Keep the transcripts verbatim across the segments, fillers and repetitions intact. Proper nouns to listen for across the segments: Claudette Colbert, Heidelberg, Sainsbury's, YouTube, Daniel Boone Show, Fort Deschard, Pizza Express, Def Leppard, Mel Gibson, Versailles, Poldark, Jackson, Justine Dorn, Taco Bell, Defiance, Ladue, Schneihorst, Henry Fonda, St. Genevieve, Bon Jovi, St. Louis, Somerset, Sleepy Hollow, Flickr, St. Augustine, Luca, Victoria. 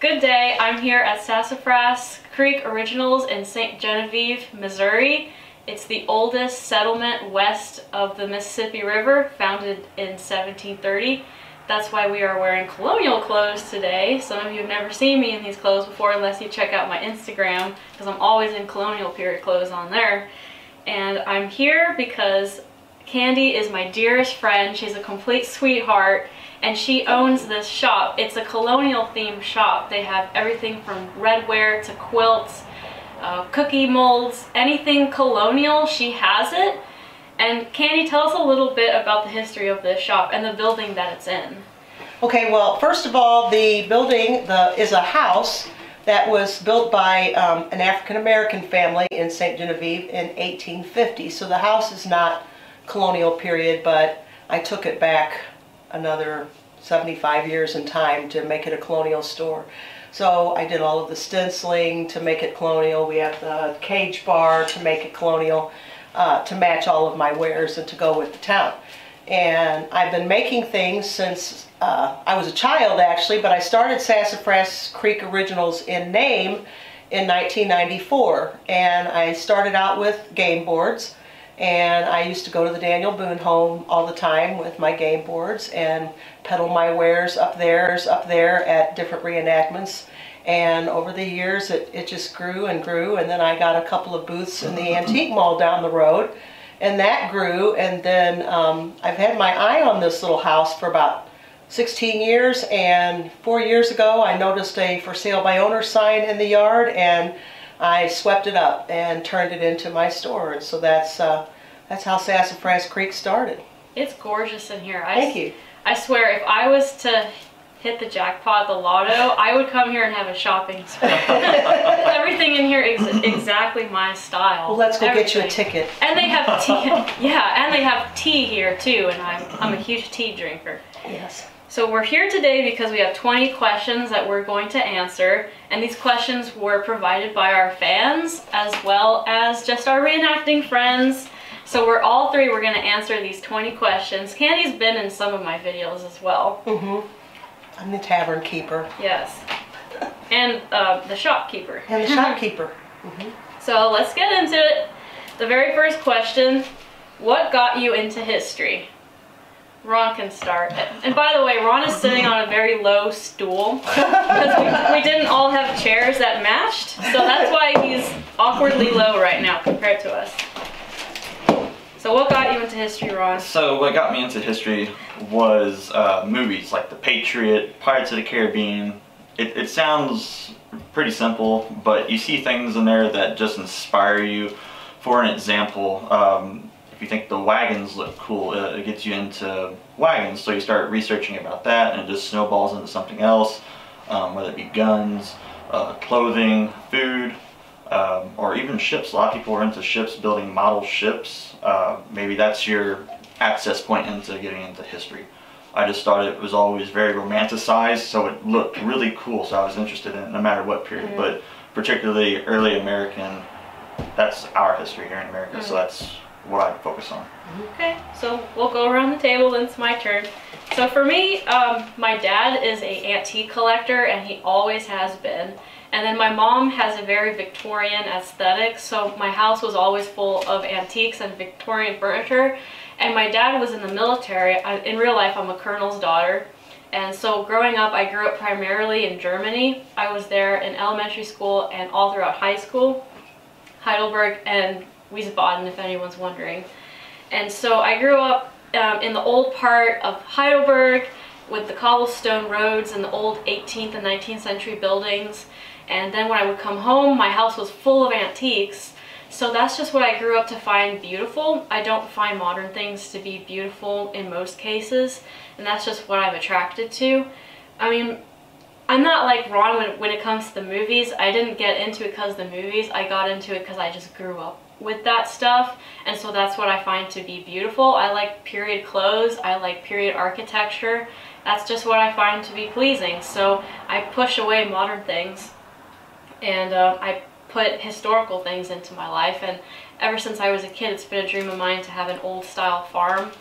Good day, I'm here at Sassafras Creek Originals in Saint Genevieve, Missouri. It's the oldest settlement west of the Mississippi River, founded in seventeen thirty. That's why we are wearing colonial clothes today. Some of you have never seen me in these clothes before unless you check out my Instagram, because I'm always in colonial period clothes on there. And I'm here because Candy is my dearest friend. She's a complete sweetheart, and she owns this shop. It's a colonial themed shop. They have everything from redware to quilts, uh, cookie molds, anything colonial, she has it. And Candy, tell us a little bit about the history of this shop and the building that it's in. Okay, well, first of all, the building the, is a house that was built by um, an African-American family in Saint Genevieve in eighteen fifty. So the house is not colonial period, but I took it back another seventy-five years in time to make it a colonial store. So I did all of the stenciling to make it colonial. We have the cage bar to make it colonial, uh, to match all of my wares and to go with the town. And I've been making things since uh, I was a child, actually, but I started Sassafras Creek Originals in name in nineteen ninety-four, and I started out with game boards. And I used to go to the Daniel Boone home all the time with my game boards and peddle my wares up there, up there at different reenactments. And over the years, it, it just grew and grew. And then I got a couple of booths in the antique mall down the road, and that grew. And then um, I've had my eye on this little house for about sixteen years. And four years ago, I noticed a for sale by owner sign in the yard, and I swept it up and turned it into my store. And so that's uh, that's how Sassafras Creek started. It's gorgeous in here. I Thank you. I swear, if I was to hit the jackpot, the lotto, I would come here and have a shopping spree. Everything in here is exactly my style. Well, let's go Everything. get you a ticket. And they have tea. Yeah, and they have tea here too, and I'm, I'm a huge tea drinker. Yes. So we're here today because we have twenty questions that we're going to answer, and these questions were provided by our fans as well as just our reenacting friends. So we're all three, we're going to answer these twenty questions. Candy's been in some of my videos as well. Mm-hmm. I'm the tavern keeper. Yes. And uh, the shopkeeper. And the shopkeeper. Mm-hmm. So let's get into it. The very first question, what got you into history? Ron can start. And by the way, Ron is sitting on a very low stool because we, we didn't all have chairs that matched, so that's why he's awkwardly low right now compared to us. So what got you into history, Ron? So what got me into history was uh, movies like The Patriot, Pirates of the Caribbean. It, it sounds pretty simple, but you see things in there that just inspire you. For an example, um, if you think the wagons look cool, it gets you into wagons, so you start researching about that, and it just snowballs into something else, um, whether it be guns, uh, clothing, food, um, or even ships. A lot of people are into ships, building model ships. Uh, maybe that's your access point into getting into history. I just thought it was always very romanticized, so it looked really cool, so I was interested in it no matter what period, mm-hmm. but particularly early American, that's our history here in America, mm-hmm. so that's what I focus on. Okay, so we'll go around the table, then it's my turn. So for me, um, my dad is an antique collector, and he always has been. And then my mom has a very Victorian aesthetic, so my house was always full of antiques and Victorian furniture. And my dad was in the military. I, in real life, I'm a colonel's daughter. And so growing up, I grew up primarily in Germany. I was there in elementary school and all throughout high school, Heidelberg and Wiesbaden, if anyone's wondering. And so I grew up um, in the old part of Heidelberg with the cobblestone roads and the old eighteenth and nineteenth century buildings. And then when I would come home, my house was full of antiques. So that's just what I grew up to find beautiful. I don't find modern things to be beautiful in most cases, and that's just what I'm attracted to. I mean, I'm not like Ron when, when it comes to the movies. I didn't get into it because of the movies. I got into it because I just grew up with that stuff, and so that's what I find to be beautiful. I like period clothes, I like period architecture. That's just what I find to be pleasing, so I push away modern things and uh, I put historical things into my life. And ever since I was a kid, it's been a dream of mine to have an old style farm.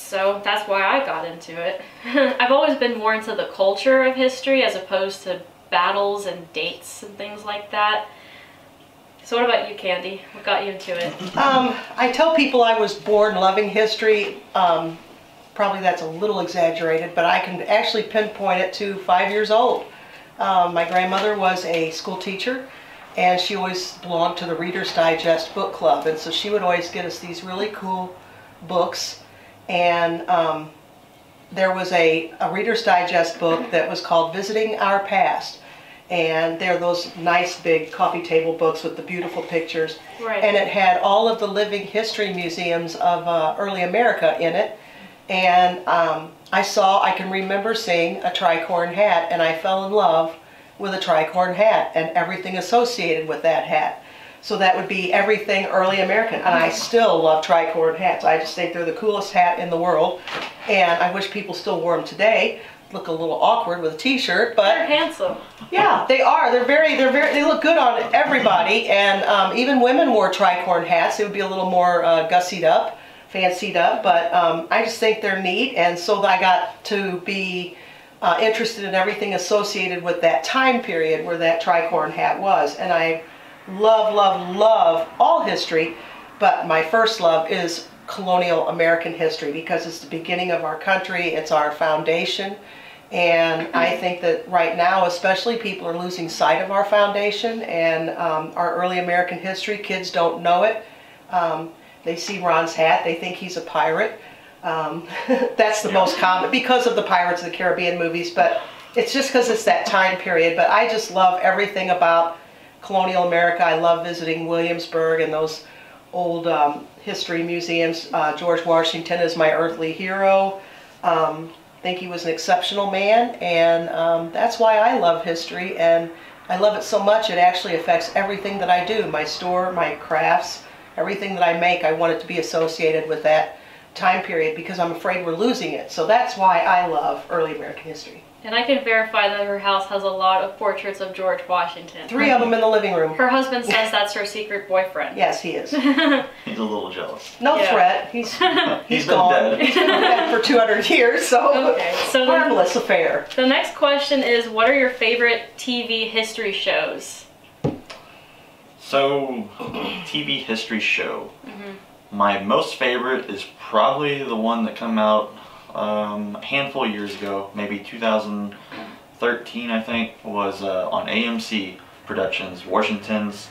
So that's why I got into it. I've always been more into the culture of history as opposed to battles and dates and things like that. So what about you, Candy? What got you into it? Um, I tell people I was born loving history. Um, probably that's a little exaggerated, but I can actually pinpoint it to five years old. Um, my grandmother was a school teacher, and she always belonged to the Reader's Digest book club, and so she would always get us these really cool books. And um, there was a, a Reader's Digest book that was called Visiting Our Past, and they're those nice big coffee table books with the beautiful pictures. Right. And it had all of the living history museums of uh, early America in it. And um, I saw, I can remember seeing a tricorn hat, and I fell in love with a tricorn hat and everything associated with that hat. So that would be everything early American. And I still love tricorn hats. I just think they're the coolest hat in the world. And I wish people still wore them today. Look a little awkward with a t-shirt, but they're handsome. Yeah, they are. They're very, they're very, they look good on everybody. And um, even women wore tricorn hats. They would be a little more uh, gussied up, fancied up. But um, I just think they're neat. And so I got to be uh, interested in everything associated with that time period where that tricorn hat was. And I love, love, love all history, but my first love is colonial American history because it's the beginning of our country, it's our foundation, and I think that right now especially people are losing sight of our foundation and um, our early American history. Kids don't know it. Um, they see Ron's hat, they think he's a pirate. Um, that's the most common because of the Pirates of the Caribbean movies, but it's just because it's that time period. But I just love everything about colonial America. I love visiting Williamsburg and those old um, history museums. Uh, George Washington is my earthly hero. Um, I think he was an exceptional man, and um, that's why I love history, and I love it so much it actually affects everything that I do. My store, my crafts, everything that I make, I want it to be associated with that time period because I'm afraid we're losing it. So that's why I love early American history. And I can verify that her house has a lot of portraits of George Washington. Three of them in the living room. Her husband says that's her secret boyfriend. Yes, he is. He's a little jealous. No yeah. threat. He's, he's, he's gone. Dead. He's been dead for two hundred years, so, okay. So harmless the, affair. The next question is, what are your favorite T V history shows? So, T V history show. Mm-hmm. My most favorite is probably the one that came out Um, a handful of years ago, maybe two thousand thirteen, I think, was uh, on A M C Productions, Washington's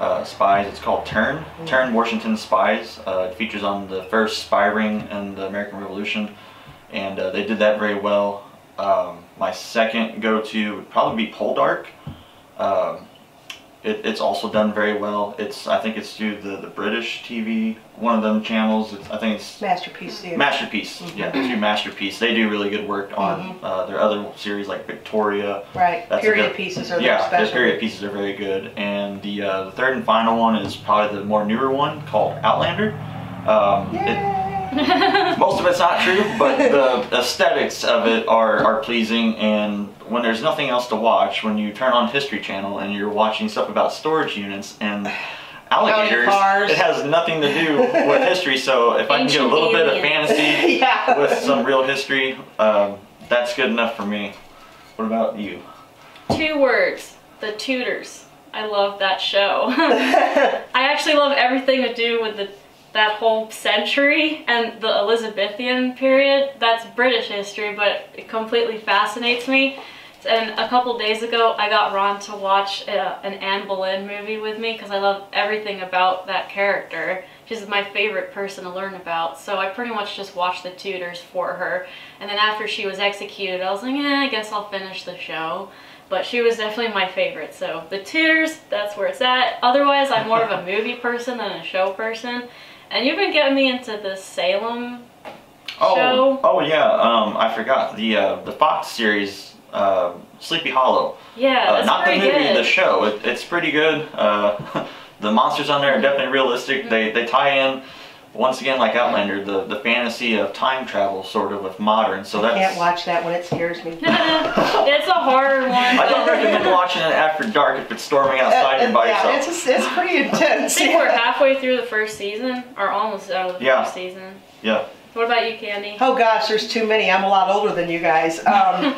uh, Spies. It's called Turn. Turn, Washington's Spies. Uh, it features on the first spy ring in the American Revolution, and uh, they did that very well. Um, my second go-to would probably be Poldark. Um, it, it's also done very well. It's I think it's through the, the British T V, one of them channels. It's, I think it's Masterpiece. Theater. Masterpiece, mm-hmm. yeah, through Masterpiece. They do really good work on mm-hmm. uh, their other series like Victoria. Right. That's period good, pieces are yeah. Special. Their period pieces are very good, and the, uh, the third and final one is probably the more newer one called Outlander. Um, it, most of it's not true, but the aesthetics of it are are pleasing and. When there's nothing else to watch, when you turn on History Channel and you're watching stuff about storage units and alligators, it has nothing to do with history. So if Ancient I can get a little alien. bit of fantasy yeah. with some real history, um, that's good enough for me. What about you? Two words, The Tudors. I love that show. I actually love everything to do with the that whole century and the Elizabethan period. That's British history, but it completely fascinates me. And a couple days ago, I got Ron to watch uh, an Anne Boleyn movie with me because I love everything about that character. She's my favorite person to learn about, so I pretty much just watched The Tudors for her. And then after she was executed, I was like, eh, I guess I'll finish the show. But she was definitely my favorite, so The Tudors, that's where it's at. Otherwise, I'm more of a movie person than a show person. And you've been getting me into the Salem oh, show. Oh, yeah. Um, I forgot. The uh, the Fox series, uh, Sleepy Hollow. Yeah, that's uh, Not the movie, good. the show. It, it's pretty good. Uh, the monsters on there are definitely realistic. Mm-hmm. They they tie in, once again, like Outlander, the, the fantasy of time travel sort of with modern. So that's... I can't watch that one. It scares me. It's a horror one. I don't recommend watching it after dark if it's storming outside uh, and by yeah, yourself. It's, a, it's pretty intense. I think yeah. we're halfway through the first season, or almost out of the yeah. first season. Yeah. What about you, Candy? Oh gosh, there's too many. I'm a lot older than you guys. Um,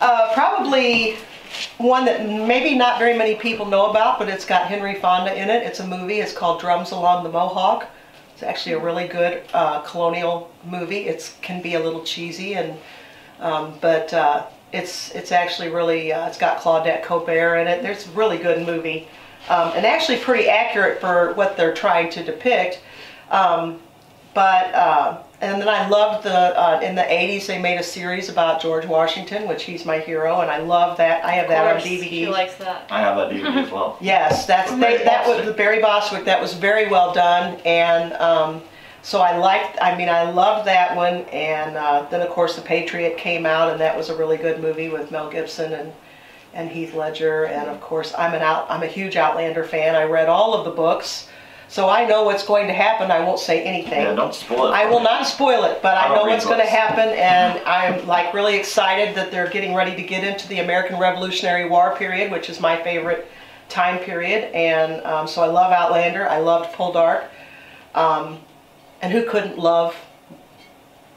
uh, probably one that maybe not very many people know about, but it's got Henry Fonda in it. It's a movie. It's called Drums Along the Mohawk. It's actually a really good uh, colonial movie. It can be a little cheesy, and um, but uh, it's it's actually really, uh, it's got Claudette Colbert in it. There's a really good movie, um, and actually pretty accurate for what they're trying to depict. Um, but uh, and then I loved the, uh, in the eighties they made a series about George Washington, which he's my hero, and I love that. I have that on D V D. She likes that. I have that D V D as well. Yes, that's they, that was the Barry Bostwick. That was very well done, and um, so I liked. I mean, I loved that one, and uh, then of course The Patriot came out, and that was a really good movie with Mel Gibson and and Heath Ledger, and of course I'm an out. I'm a huge Outlander fan. I read all of the books. So I know what's going to happen. I won't say anything. Yeah, don't spoil it. I will not spoil it, but I, I know what's going to happen, and I'm like really excited that they're getting ready to get into the American Revolutionary War period, which is my favorite time period. And um, so I love Outlander. I loved Poldark, um, and who couldn't love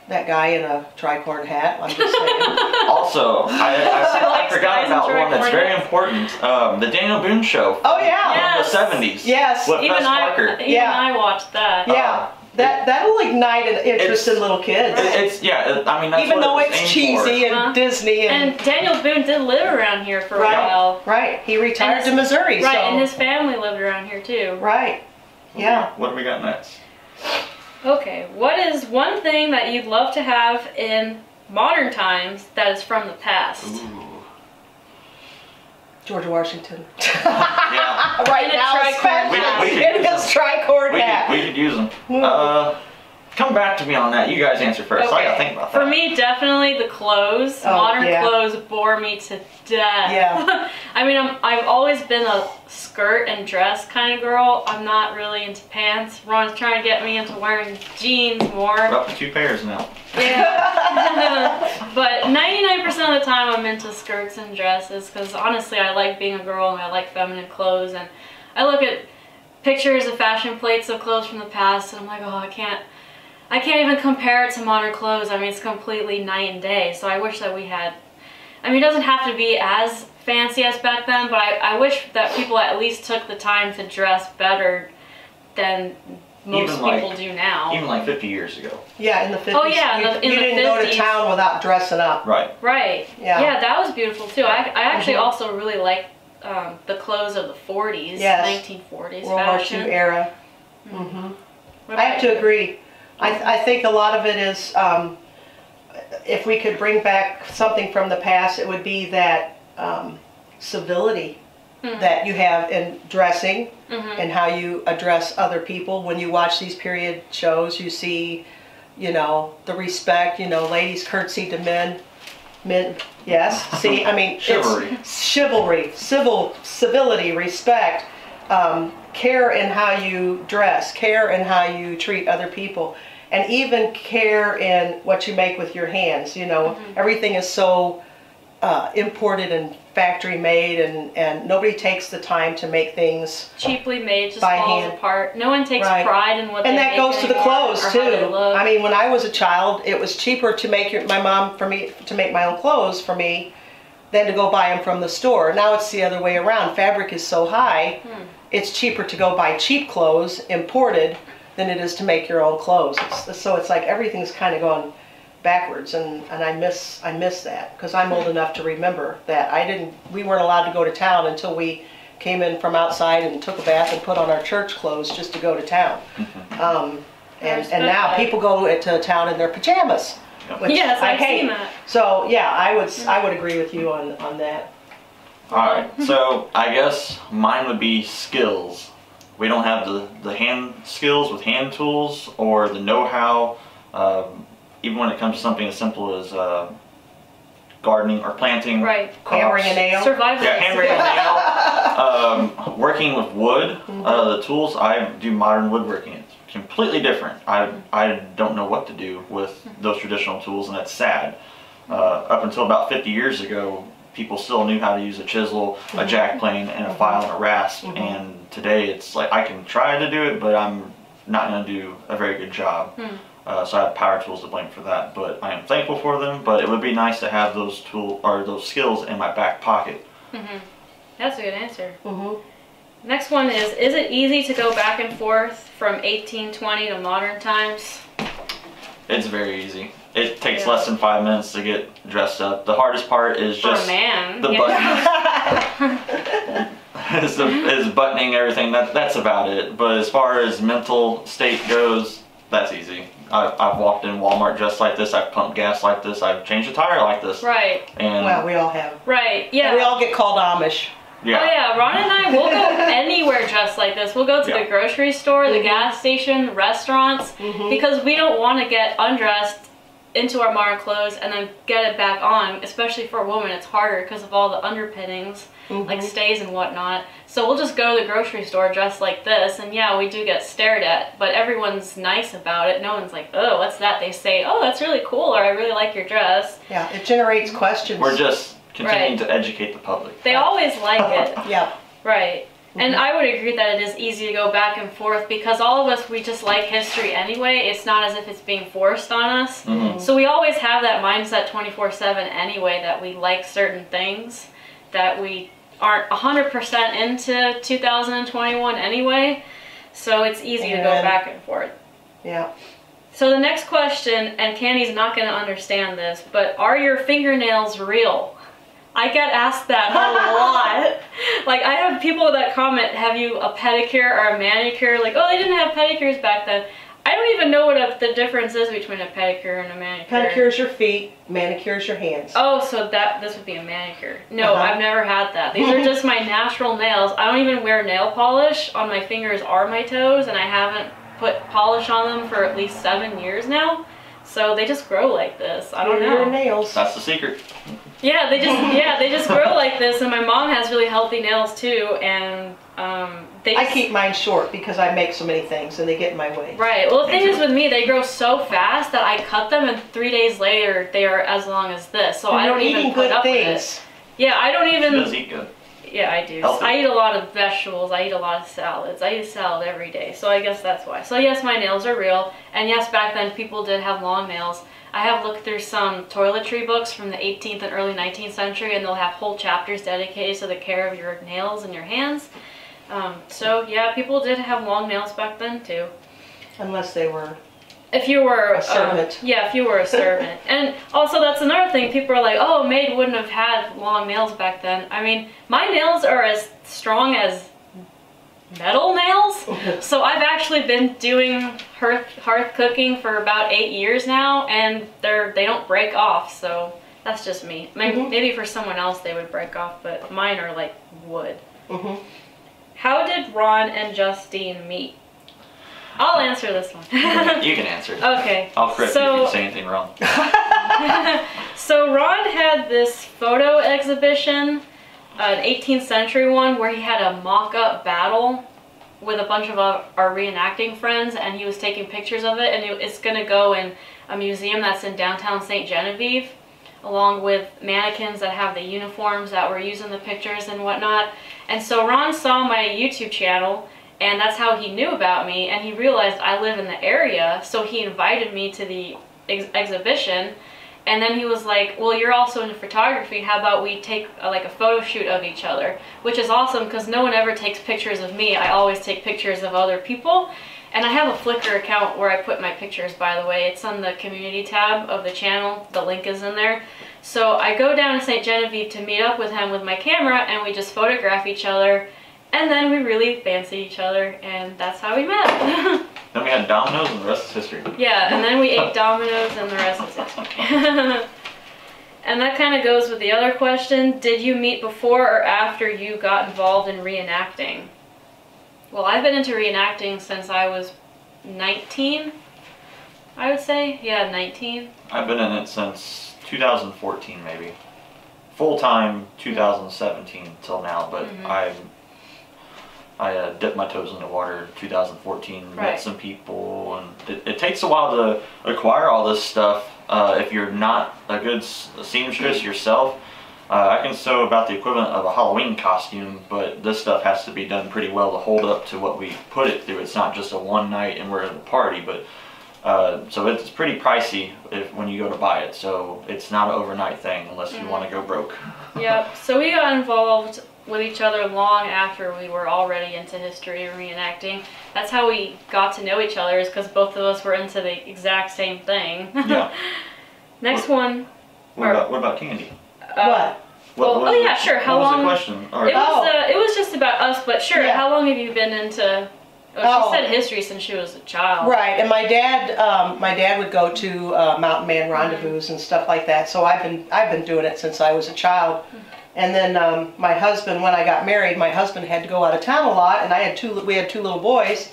that guy in a tricorn hat? I'm just saying. Also, I, I, I forgot about one that's very important. Um, the Daniel Boone Show. Oh yeah, from yes. the seventies. Yes, with even Wes I, Parker. Even yeah. I watched that. Yeah, uh, that that'll ignite an interest in little kids. It, it's yeah. I mean, that's even what though it was it's cheesy for. and huh? Disney and, and Daniel Boone did live around here for right, a while. Right. He retired his, to Missouri. Right, so. And his family lived around here too. Right. Yeah. What do we got next? Okay, what is one thing that you'd love to have in modern times that is from the past? Ooh. George Washington. Yeah. Right now, especially in his tricorn hat. We could use them. Uh, come back to me on that. You guys answer first. Okay. So I gotta think about that. For me, definitely the clothes. Oh, modern yeah. clothes bore me to death. Yeah. I mean, I'm, I've always been a skirt and dress kind of girl. I'm not really into pants. Ron's trying to get me into wearing jeans more. Up to two pairs now. Yeah. But ninety-nine percent of the time I'm into skirts and dresses because honestly, I like being a girl and I like feminine clothes. And I look at pictures of fashion plates of clothes from the past and I'm like, oh, I can't. I can't even compare it to modern clothes. I mean, it's completely night and day, so I wish that we had... I mean, it doesn't have to be as fancy as back then, but I, I wish that people at least took the time to dress better than most even people like, do now. Even like fifty years ago. Yeah, in the fifties. Oh, yeah, you, in the, in you the didn't fifties. Go to town without dressing up. Right. Right. Yeah, yeah that was beautiful, too. I, I actually mm-hmm. also really liked um, the clothes of the forties, yes. nineteen forties fashion. World War Two era. Mm-hmm. I have to you? agree. I, th I think a lot of it is, um, if we could bring back something from the past, it would be that um, civility mm-hmm. that you have in dressing mm-hmm. and how you address other people. When you watch these period shows, you see, you know, the respect, you know, ladies curtsy to men. Men, yes. See, I mean, chivalry. It's chivalry, civil, civility, respect. Um, care in how you dress, care in how you treat other people, and even care in what you make with your hands. You know, mm-hmm. everything is so uh, imported and factory made, and, and nobody takes the time to make things cheaply made, just by falls hand. apart. No one takes right. pride in what and they make. And that goes to the clothes, too. I mean, when I was a child, it was cheaper to make your, my mom for me to make my own clothes for me than to go buy them from the store. Now it's the other way around. Fabric is so high. Hmm. It's cheaper to go buy cheap clothes, imported, than it is to make your own clothes. It's, so it's like everything's kind of gone backwards, and, and I miss I miss that because I'm old enough to remember that I didn't. We weren't allowed to go to town until we came in from outside and took a bath and put on our church clothes just to go to town. Um, and and now people go to town in their pajamas, which yes, I I've hate. Seen that. So yeah, I would I would agree with you on on that. Alright, so I guess mine would be skills. We don't have the, the hand skills with hand tools or the know-how, um, even when it comes to something as simple as uh, gardening or planting. Right, crops. Hammering a nail. Survival. Yeah, hammering a nail. Um, working with wood, mm-hmm. uh, the tools, I do modern woodworking. It's completely different. I, I don't know what to do with those traditional tools, and that's sad. Uh, up until about fifty years ago, people still knew how to use a chisel, a jack plane, and a file and a rasp. Mm-hmm. And today it's like I can try to do it, but I'm not going to do a very good job. Mm. Uh, so I have power tools to blame for that, but I am thankful for them. But it would be nice to have those tool or those skills in my back pocket. Mm-hmm. That's a good answer. Mm-hmm. Next one is: is it easy to go back and forth from eighteen twenty to modern times? It's very easy. It takes yeah. less than five minutes to get dressed up. The hardest part is just for a man. the buttons. is, the, is buttoning everything. That that's about it. But as far as mental state goes, that's easy. I've, I've walked in Walmart dressed like this, I've pumped gas like this, I've changed a tire like this. Right. And well, we all have. Right, yeah. And we all get called Amish. Yeah. Oh yeah, Ron and I, we'll go anywhere dressed like this. We'll go to yeah. the grocery store, mm-hmm. the gas station, restaurants, mm-hmm. because we don't want to get undressed into our modern clothes and then get it back on. Especially for a woman, it's harder because of all the underpinnings, mm-hmm. like stays and whatnot. So we'll just go to the grocery store dressed like this, and yeah, we do get stared at, but everyone's nice about it. No one's like, oh, what's that? They say, oh, that's really cool, or I really like your dress. Yeah, it generates questions. We're just continuing right. to educate the public. They yeah. always like it. Yeah. Right. Mm-hmm. And I would agree that it is easy to go back and forth because all of us, we just like history anyway. It's not as if it's being forced on us. Mm-hmm. So we always have that mindset twenty-four seven anyway, that we like certain things, that we aren't one hundred percent into two thousand twenty-one anyway, so it's easy and to go back and forth. Yeah. So the next question, and Candy's not going to understand this, but are your fingernails real? I get asked that a lot. Like, I have people that comment, have you a pedicure or a manicure? Like, oh, they didn't have pedicures back then. I don't even know what a, the difference is between a pedicure and a manicure. Pedicure is your feet, manicure is your hands. Oh, so that this would be a manicure. No, uh-huh. I've never had that. These are just my natural nails. I don't even wear nail polish on my fingers or my toes, and I haven't put polish on them for at least seven years now. So they just grow like this. I don't know. Your nails. That's the secret. Yeah, they just yeah they just grow like this, and my mom has really healthy nails too, and um, they just, I keep mine short because I make so many things and they get in my way. Right. Well, the thing is with me, they grow so fast that I cut them, and three days later they are as long as this. So and I don't even put up things. with it. Yeah, I don't even. She does eat good. Yeah, I do. Healthy. I eat a lot of vegetables. I eat a lot of salads. I eat salad every day. So I guess that's why. So yes, my nails are real, and yes, back then people did have long nails. I have looked through some toiletry books from the eighteenth and early nineteenth century, and they'll have whole chapters dedicated to the care of your nails and your hands. Um, so yeah, people did have long nails back then too. Unless they were if you were a servant. Um, yeah, if you were a servant. And also that's another thing. People are like, oh, a maid wouldn't have had long nails back then. I mean, my nails are as strong as metal nails, so I've actually been doing hearth hearth cooking for about eight years now, and they're they don't break off. So that's just me. Maybe, mm-hmm. maybe for someone else they would break off, but mine are like wood. Mm-hmm. How did Ron and Justine meet? I'll answer this one. you, can, you can answer it. Okay. I'll correct so, you if you say anything wrong. So Ron had this photo exhibition. An eighteenth century one where he had a mock-up battle with a bunch of our, our reenacting friends, and he was taking pictures of it, and it, it's gonna go in a museum that's in downtown Saint Genevieve, along with mannequins that have the uniforms that were used in the pictures and whatnot. And so Ron saw my YouTube channel, and that's how he knew about me, and he realized I live in the area, so he invited me to the ex exhibition. And then he was like, well, you're also into photography, how about we take a, like a photo shoot of each other? Which is awesome because no one ever takes pictures of me. I always take pictures of other people. And I have a Flickr account where I put my pictures, by the way. It's on the community tab of the channel. The link is in there. So I go down to Saint Genevieve to meet up with him with my camera, and we just photograph each other. And then we really fancied each other, and that's how we met. Then we had Domino's, and the rest is history. Yeah, and then we ate Domino's, and the rest is history. And that kind of goes with the other question. Did you meet before or after you got involved in reenacting? Well, I've been into reenacting since I was nineteen, I would say. Yeah, nineteen. I've been in it since two thousand fourteen, maybe. Full-time two thousand seventeen till now, but mm-hmm. I've... I uh, dipped my toes in the water in two thousand fourteen, right. met some people, and it, it takes a while to acquire all this stuff. Uh, if you're not a good seamstress yourself, uh, I can sew about the equivalent of a Halloween costume, but this stuff has to be done pretty well to hold up to what we put it through. It's not just a one night and we're at a party, but Uh, so it's pretty pricey if, when you go to buy it, so it's not an overnight thing unless you mm. want to go broke. Yep, so we got involved with each other long after we were already into history and reenacting. That's how we got to know each other, is because both of us were into the exact same thing. Yeah. Next what, one. What, or, about, what about candy? Uh, what? Well, what, oh yeah, sure. How what long? Was the question? Right. It was oh. uh, it was just about us, but sure. Yeah. How long have you been into? Oh, she oh. said history since she was a child. Right, and my dad, um, my dad would go to uh, Mountain Man rendezvous mm-hmm. and stuff like that. So I've been, I've been doing it since I was a child. Mm-hmm. And then um, my husband, when I got married, my husband had to go out of town a lot, and I had two, we had two little boys,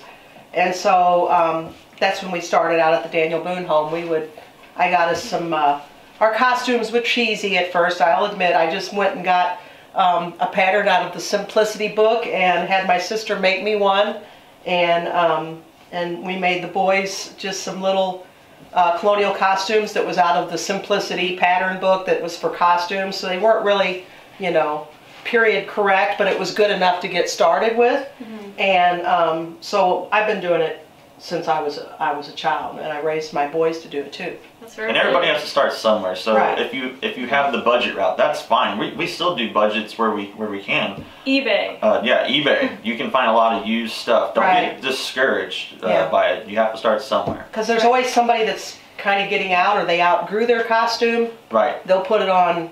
and so um, that's when we started out at the Daniel Boone home. We would, I got us some. Uh, our costumes were cheesy at first, I'll admit. I just went and got um, a pattern out of the Simplicity book and had my sister make me one. And um, and we made the boys just some little uh, colonial costumes that was out of the Simplicity pattern book that was for costumes. So they weren't really, you know, period correct, but it was good enough to get started with. Mm-hmm. And um, so I've been doing it since I was I was a child, and I raised my boys to do it too. That's very and everybody has to start somewhere. So right. if you if you have the budget route, that's fine. We we still do budgets where we where we can. eBay. Uh, yeah, eBay. You can find a lot of used stuff. Don't right. get discouraged uh, yeah. by it. You have to start somewhere. Because there's right. always somebody that's kind of getting out, or they outgrew their costume. Right. They'll put it on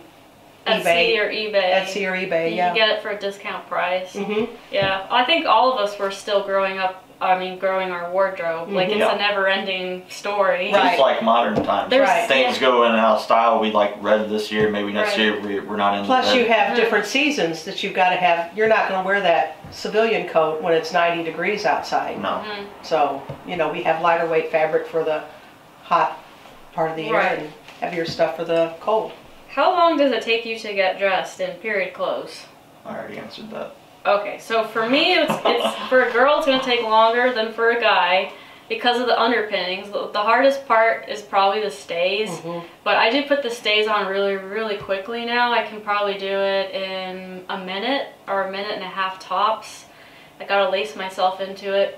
eBay. Etsy or eBay. Etsy or eBay. You yeah. can get it for a discount price. Mm-hmm. Yeah, I think all of us were still growing up. I mean, growing our wardrobe. Like, it's yeah. a never-ending story. It's right. like modern times. Right. Things yeah. go in and out of style. We, like, red this year. Maybe next right. year we, we're not in Plus, the red. You have different seasons that you've got to have. You're not going to wear that civilian coat when it's ninety degrees outside. No. Mm-hmm. So, you know, we have lighter weight fabric for the hot part of the year right. and heavier stuff for the cold. How long does it take you to get dressed in period clothes? I already answered that. Okay, so for me, it's, it's for a girl, it's going to take longer than for a guy because of the underpinnings. The, the hardest part is probably the stays, mm-hmm. but I do put the stays on really, really quickly now. I can probably do it in a minute or a minute and a half tops. I got to lace myself into it.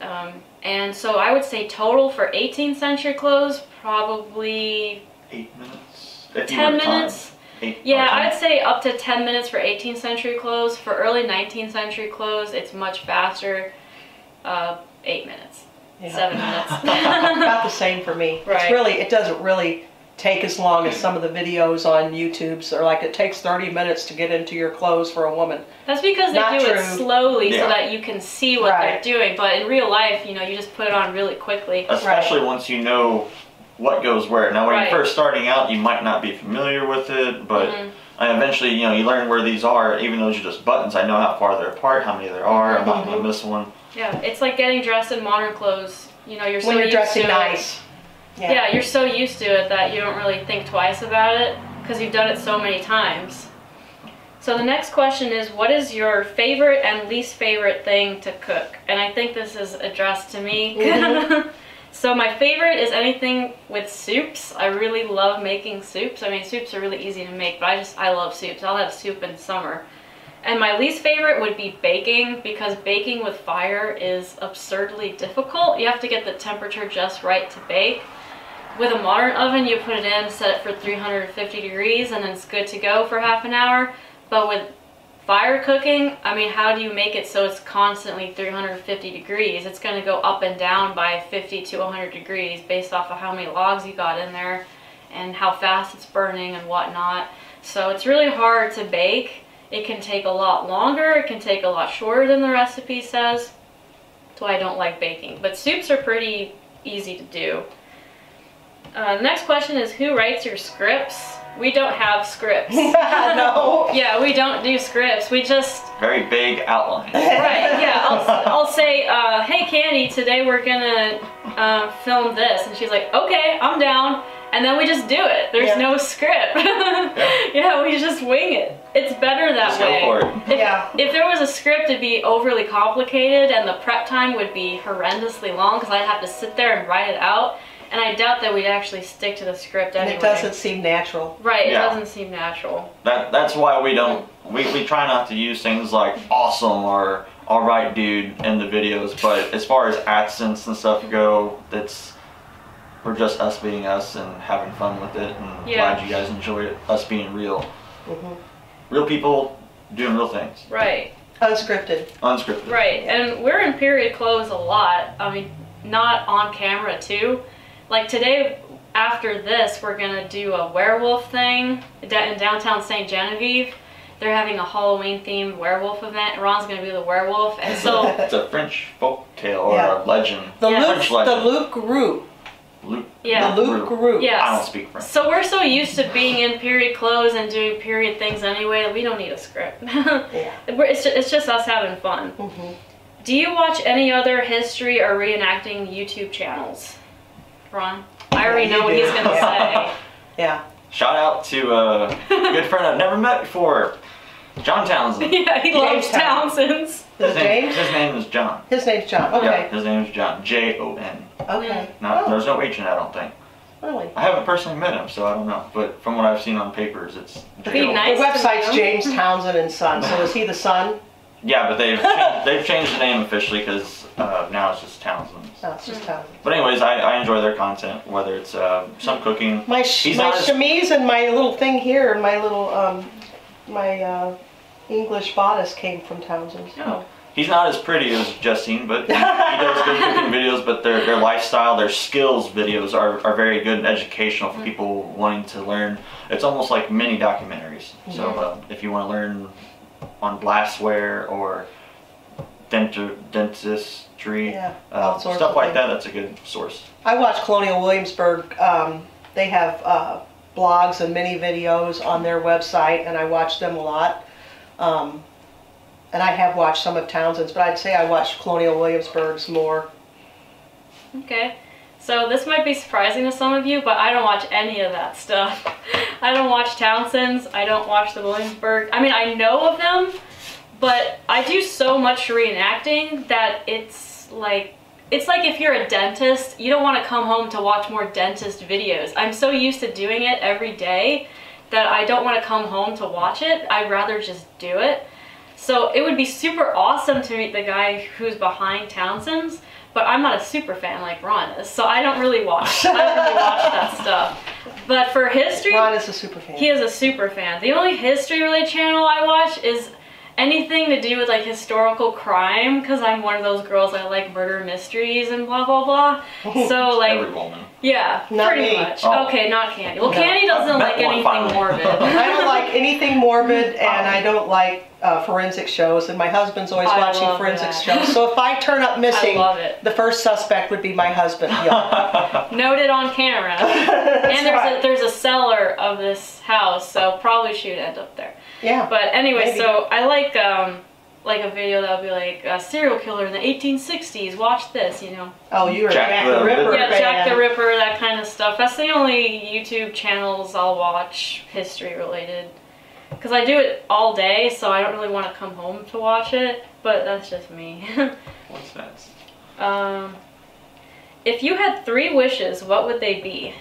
Um, and so I would say total for eighteenth century clothes, probably eight minutes, ten minutes. Time. Eight, yeah, I'd say up to ten minutes for eighteenth century clothes. For early nineteenth century clothes, it's much faster. Uh, eight minutes, yeah. seven minutes. About the same for me. Right. It's really, it doesn't really take as long as some of the videos on YouTube. So like it takes thirty minutes to get into your clothes for a woman. That's because they Not do true. it slowly yeah. so that you can see what right. they're doing. But in real life, you know, you just put it on really quickly. Especially right. once you know what goes where. Now, when right. you're first starting out, you might not be familiar with it, but mm-hmm. I eventually, you know, you learn where these are, even though those are just buttons. I know how far they're apart, how many there are, mm-hmm. I'm not going to miss one. Yeah, it's like getting dressed in modern clothes. You know, you're so when you're used dressing to nice. It. Yeah. yeah, you're so used to it that you don't really think twice about it because you've done it so many times. So the next question is, what is your favorite and least favorite thing to cook? And I think this is addressed to me. Mm-hmm. So my favorite is anything with soups. I really love making soups. I mean, soups are really easy to make, but I just, I love soups. I'll have soup in summer. And my least favorite would be baking, because baking with fire is absurdly difficult. You have to get the temperature just right to bake. With a modern oven, you put it in, set it for three hundred fifty degrees, and it's good to go for half an hour. But with fire cooking, I mean, how do you make it so it's constantly three hundred fifty degrees? It's going to go up and down by fifty to one hundred degrees based off of how many logs you got in there and how fast it's burning and whatnot. So it's really hard to bake. It can take a lot longer. It can take a lot shorter than the recipe says. That's why I don't like baking. But soups are pretty easy to do. Uh, the next question is, who writes your scripts? We don't have scripts. No. Yeah, we don't do scripts. We just... Very big outline. Right, yeah. I'll, I'll say, uh, hey, Candy, today we're going to uh, film this. And she's like, okay, I'm down. And then we just do it. There's yeah. no script. yeah. yeah, we just wing it. It's better that just way. Go for it. If, yeah. if there was a script, it'd be overly complicated, and the prep time would be horrendously long because I'd have to sit there and write it out. And I doubt that we'd actually stick to the script anyway. And it doesn't seem natural. Right, it yeah. doesn't seem natural. That That's why we don't, we, we try not to use things like awesome or alright dude in the videos, but as far as accents and stuff go, that's we're just us being us and having fun with it, and yeah. glad you guys enjoyed it, us being real. Mm-hmm. Real people doing real things. Right. Unscripted. Unscripted. Right, and we're in period clothes a lot. I mean, not on camera too. Like today, after this, we're gonna do a werewolf thing in downtown Saint Genevieve. They're having a Halloween-themed werewolf event. Ron's gonna be the werewolf, and so it's a French folk tale or yeah. a legend. The yeah. French legend. The Luke group. Luke. Yeah. The Luke group. Yes. I don't speak French. So we're so used to being in period clothes and doing period things anyway. We don't need a script. yeah. It's just, it's just us having fun. Mm-hmm. Do you watch any other history or reenacting YouTube channels, Ron? I already know what he's gonna say. yeah. Shout out to a good friend I've never met before, John Townsend. Yeah, he loves Townsonds. His name, his name is John. His name's John. Okay. Yeah, his name is John. J O N. Okay. No, oh. There's no H in it, I don't think. Really? I haven't personally met him, so I don't know. But from what I've seen on papers, it's. Be nice. The website's James Townsend and Son. So is he the son? Yeah, but they've changed, they've changed the name officially because uh, now it's just Townsend. No, it's just Townsend. But anyways, I, I enjoy their content, whether it's uh, some cooking. My sh my chemise and my little thing here, and my little um, my uh, English bodice came from Townsend. So. No. He's not as pretty as Justine, but he, he does good cooking videos. But their their lifestyle, their skills videos are are very good and educational for people wanting to learn. It's almost like mini documentaries. So uh, if you want to learn. On glassware or dental dentistry, yeah, uh, stuff like that. That's a good source. I watch Colonial Williamsburg. Um, they have uh, blogs and mini videos on their website, and I watch them a lot. Um, and I have watched some of Townsend's, but I'd say I watch Colonial Williamsburg's more. Okay. So this might be surprising to some of you, but I don't watch any of that stuff. I don't watch Townsend's, I don't watch the Williamsburg. I mean, I know of them, but I do so much reenacting that it's like, it's like if you're a dentist, you don't want to come home to watch more dentist videos. I'm so used to doing it every day that I don't want to come home to watch it. I'd rather just do it. So it would be super awesome to meet the guy who's behind Townsend's, but I'm not a super fan like Ron is, so I don't really watch. I don't really watch that stuff. But for history, Ron is a super fan. He is a super fan. The only history-related channel I watch is anything to do with like historical crime, because I'm one of those girls that like murder mysteries and blah blah blah. Ooh, so like, every woman. Yeah, not pretty me. Much. Oh. Okay, not Candy. Well, no. Candy doesn't like anything finally. morbid. I don't like anything morbid, and I don't like. Uh, forensic shows, and my husband's always I watching forensic shows. So if I turn up missing, the first suspect would be my husband. Yeah. Noted on camera. And there's right. a, there's a cellar of this house, so probably she would end up there. Yeah. But anyway, maybe. So I like um like a video that'll be like a serial killer in the eighteen sixties. Watch this, you know. Oh, you're Jack, Jack the, the Ripper. Yeah, fan. Jack the Ripper, that kind of stuff. That's the only YouTube channels I'll watch history related. Because I do it all day, so I don't really want to come home to watch it, but that's just me. What's that? Um, if you had three wishes, what would they be?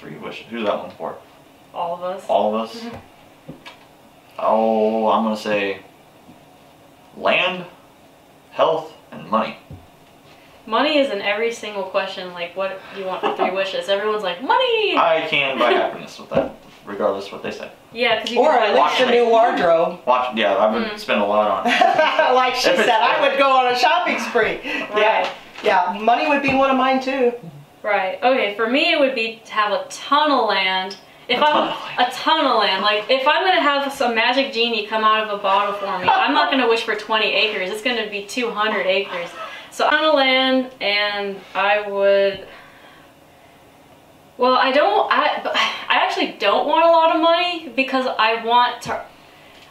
Three wishes? Who's that one for? All of us. All of us? Mm-hmm. Oh, I'm going to say land, health, and money. Money is in every single question, like what do you want for three wishes? Everyone's like, money! I can buy happiness with that. Regardless of what they say. Yeah, because you or at least a new wardrobe. Watch, yeah, I would mm. spend a lot on it. Like she said, I would go on a shopping spree. Right. Yeah, yeah, money would be one of mine too. Right. Okay, for me it would be to have a ton of land. If a I'm ton a ton of land, like if I'm gonna have some magic genie come out of a bottle for me, I'm not gonna wish for twenty acres. It's gonna be two hundred acres. So a ton of land, and I would. Well, I don't, I, I actually don't want a lot of money because I want to,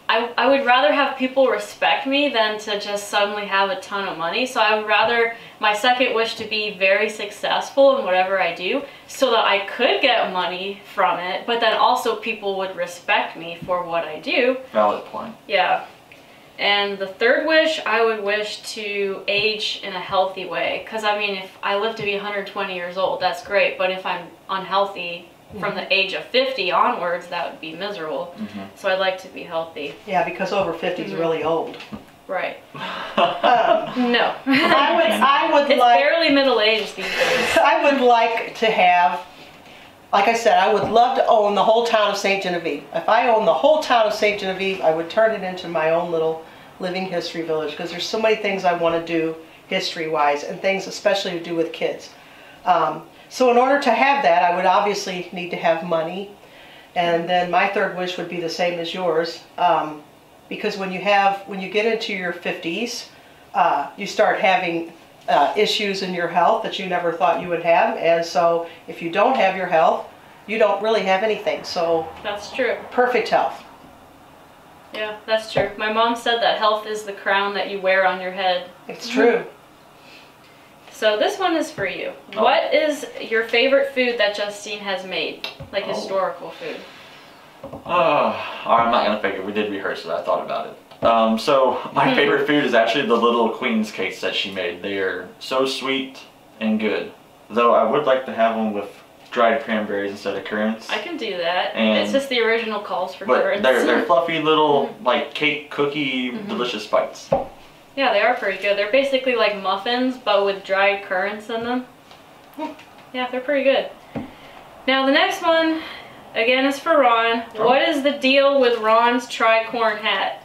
I, I would rather have people respect me than to just suddenly have a ton of money. So I would rather, my second wish to be very successful in whatever I do so that I could get money from it, but then also people would respect me for what I do. Valid point. Yeah. And the third wish, I would wish to age in a healthy way. Because, I mean, if I live to be one hundred twenty years old, that's great. But if I'm unhealthy mm-hmm. from the age of fifty onwards, that would be miserable. Mm-hmm. So I'd like to be healthy. Yeah, because over fifty is mm-hmm. really old. Right. Um, no. I would, I would it's like, barely middle-aged these days. I would like to have, like I said, I would love to own the whole town of Saint Genevieve. If I owned the whole town of Saint Genevieve, I would turn it into my own little living history village, because there's so many things I want to do history-wise, and things especially to do with kids. Um, so in order to have that, I would obviously need to have money, and then my third wish would be the same as yours. Um, Because when you have, when you get into your fifties, uh, you start having uh, issues in your health that you never thought you would have, and so if you don't have your health, you don't really have anything. So that's true. Perfect health. Yeah, that's true. My mom said that health is the crown that you wear on your head. It's true. Mm-hmm. So this one is for you. Oh. What is your favorite food that Justine has made, like oh. historical food? Oh, I'm not gonna figure. We did rehearse it. I thought about it. Um, so my favorite food is actually the little queen's cakes that she made. They are so sweet and good. Though I would like to have them with dried cranberries instead of currants. I can do that. And it's just the original calls for but currants. They're they're fluffy little like cake cookie mm-hmm. delicious bites. Yeah, they are pretty good. They're basically like muffins but with dried currants in them. Yeah, they're pretty good. Now the next one. Again, it's for Ron. Oh. What is the deal with Ron's tri-corn hat?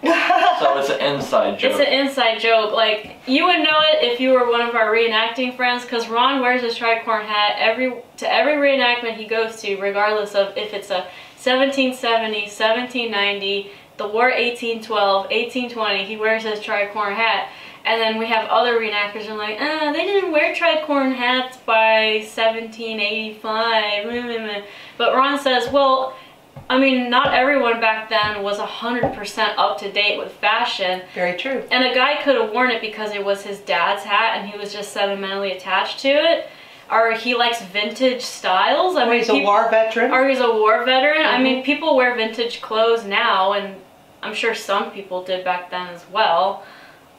So it's an inside joke. It's an inside joke. Like, you would know it if you were one of our reenacting friends, because Ron wears his tri-corn hat every, to every reenactment he goes to, regardless of if it's a seventeen seventy, seventeen ninety, the war eighteen twelve, eighteen twenty, he wears his tri-corn hat. And then we have other reenactors who are like, ah, they didn't wear tricorn hats by seventeen eighty-five. But Ron says, well, I mean, not everyone back then was one hundred percent up to date with fashion. Very true. And a guy could have worn it because it was his dad's hat and he was just sentimentally attached to it. Or he likes vintage styles. I or mean, he's people, a war veteran. Or he's a war veteran. Mm-hmm. I mean, people wear vintage clothes now, and I'm sure some people did back then as well.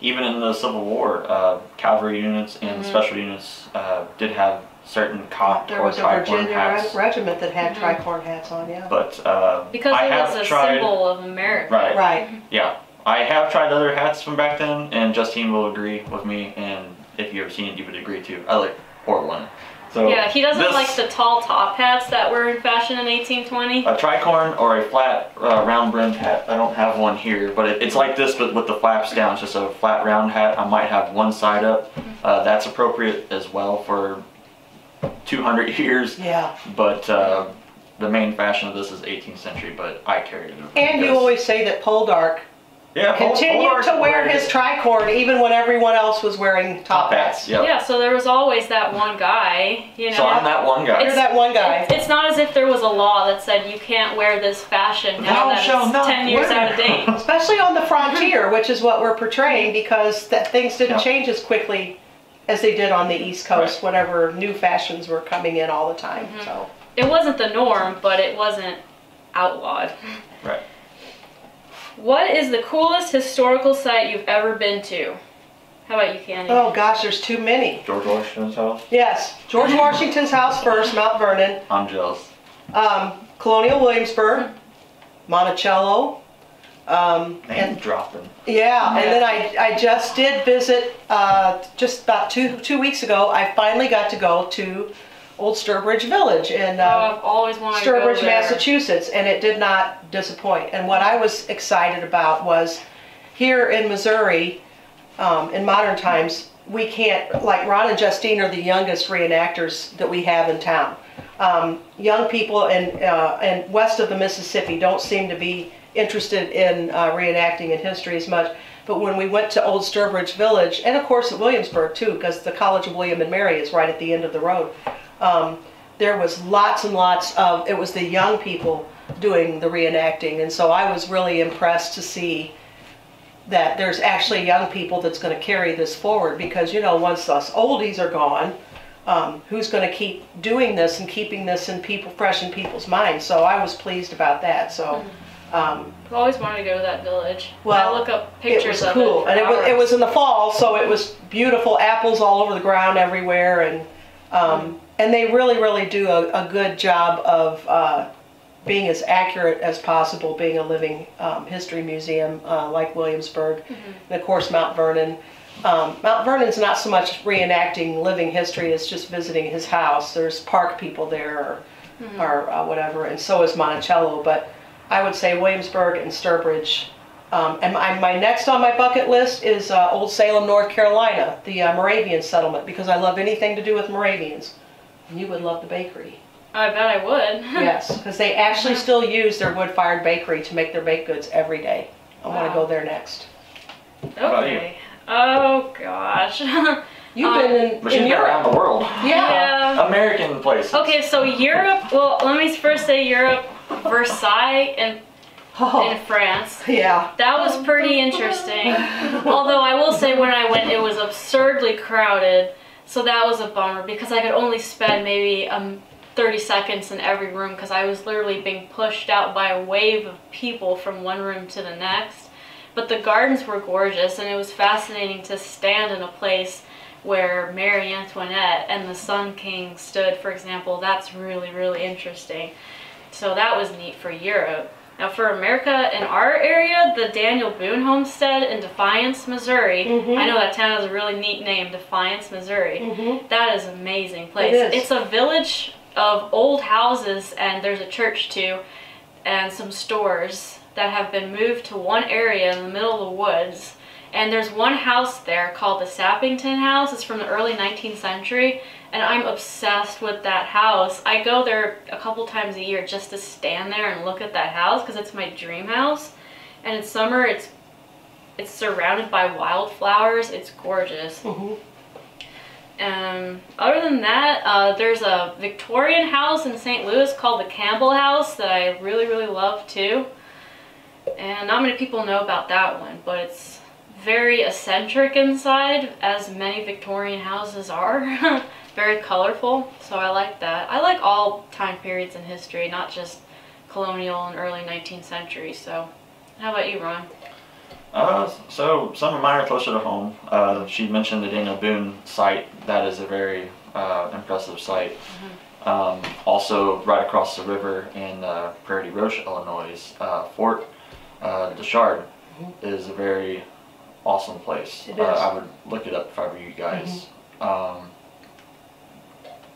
Even in the Civil War, uh, cavalry units and mm-hmm. special units uh, did have certain cocked or tricorn hats. There was a Virginia regiment that had mm-hmm. tricorn hats on, yeah. But uh, because I it have was a tried, symbol of America, right? Right. Yeah, I have tried other hats from back then, and Justine will agree with me. And if you ever seen it, you would agree too. I like Portland. So yeah, he doesn't this, like the tall top hats that were in fashion in eighteen twenty. A tricorn or a flat uh, round brimmed hat. I don't have one here, but it, it's like this but with the flaps down. It's just a flat round hat. I might have one side up. Uh, that's appropriate as well for two hundred years. Yeah. But uh, the main fashion of this is eighteenth century, but I carried it. And you always say that Poldark Yeah, continued to wear his tricorn even when everyone else was wearing top hats. Yep. Yeah, so there was always that one guy, you know. So I'm that one guy. You're that one guy. It's, it's not as if there was a law that said you can't wear this fashion now that it's ten years out of date. Especially on the frontier, which is what we're portraying, because that things didn't yep. change as quickly as they did on the East Coast, right. whenever new fashions were coming in all the time. Mm-hmm. So it wasn't the norm, but it wasn't outlawed. Right. What is the coolest historical site you've ever been to? How about you, Candy? Oh gosh, there's too many. George Washington's house? Yes. George Washington's house first, Mount Vernon. I'm jealous. Um, Colonial Williamsburg, Monticello. Um, and dropping. Yeah, yeah, and then I, I just did visit, uh, just about two, two weeks ago, I finally got to go to Old Sturbridge Village in uh, oh, Sturbridge, Massachusetts, and it did not disappoint. And what I was excited about was here in Missouri, um, in modern times, we can't, like Ron and Justine are the youngest reenactors that we have in town. Um, young people in, uh, in west of the Mississippi don't seem to be interested in uh, reenacting in history as much. But when we went to Old Sturbridge Village, and of course at Williamsburg too, because the College of William and Mary is right at the end of the road, Um, there was lots and lots of, it was the young people doing the reenacting, and so I was really impressed to see that there's actually young people that's going to carry this forward, because, you know, once us oldies are gone, um, who's going to keep doing this and keeping this in people, fresh in people's minds? So I was pleased about that. So um, I've always wanted to go to that village. Well, I look up pictures of it. It was cool, and it was, it was in the fall, so it was beautiful, apples all over the ground everywhere, and um, And they really, really do a, a good job of uh, being as accurate as possible, being a living um, history museum uh, like Williamsburg, mm-hmm. and of course Mount Vernon. Um, Mount Vernon's not so much reenacting living history, it's just visiting his house. There's park people there or, mm-hmm. or uh, whatever, and so is Monticello, but I would say Williamsburg and Sturbridge. Um, and my, my next on my bucket list is uh, Old Salem, North Carolina, the uh, Moravian settlement, because I love anything to do with Moravians. And you would love the bakery. I bet I would. Yes, because they actually still use their wood-fired bakery to make their baked goods every day. I wow. want to go there next. Okay. Oh, gosh. You've um, been in, in Europe. Around the world. Yeah. yeah. American places. Okay, so Europe, well, let me first say Europe, Versailles, and oh, in France. Yeah. That was pretty interesting. Although I will say when I went, it was absurdly crowded. So that was a bummer because I could only spend maybe um, thirty seconds in every room because I was literally being pushed out by a wave of people from one room to the next. But the gardens were gorgeous and it was fascinating to stand in a place where Marie Antoinette and the Sun King stood, for example. That's really, really interesting. So that was neat for Europe. Now for America, in our area, the Daniel Boone Homestead in Defiance, Missouri. Mm-hmm. I know that town has a really neat name, Defiance, Missouri. Mm-hmm. That is an amazing place. It is. It's a village of old houses and there's a church too and some stores that have been moved to one area in the middle of the woods. And there's one house there called the Sappington House. It's from the early nineteenth century and I'm obsessed with that house. I go there a couple times a year just to stand there and look at that house because it's my dream house. And in summer it's it's surrounded by wildflowers. It's gorgeous. Mm-hmm. Um, other than that, uh, there's a Victorian house in Saint Louis called the Campbell House that I really, really love too. And not many people know about that one, but it's very eccentric inside, as many Victorian houses are. Very colorful, so I like that. I like all time periods in history, not just colonial and early nineteenth century. So how about you, Ron? Uh, so some of mine are closer to home. Uh, she mentioned the Daniel Boone site. That is a very uh, impressive site. Mm-hmm. um, also right across the river in uh, Prairie du Roche, Illinois, uh, Fort uh, Deschard mm-hmm. is a very awesome place. It is. Uh, I would look it up if I were you guys. Mm-hmm. um,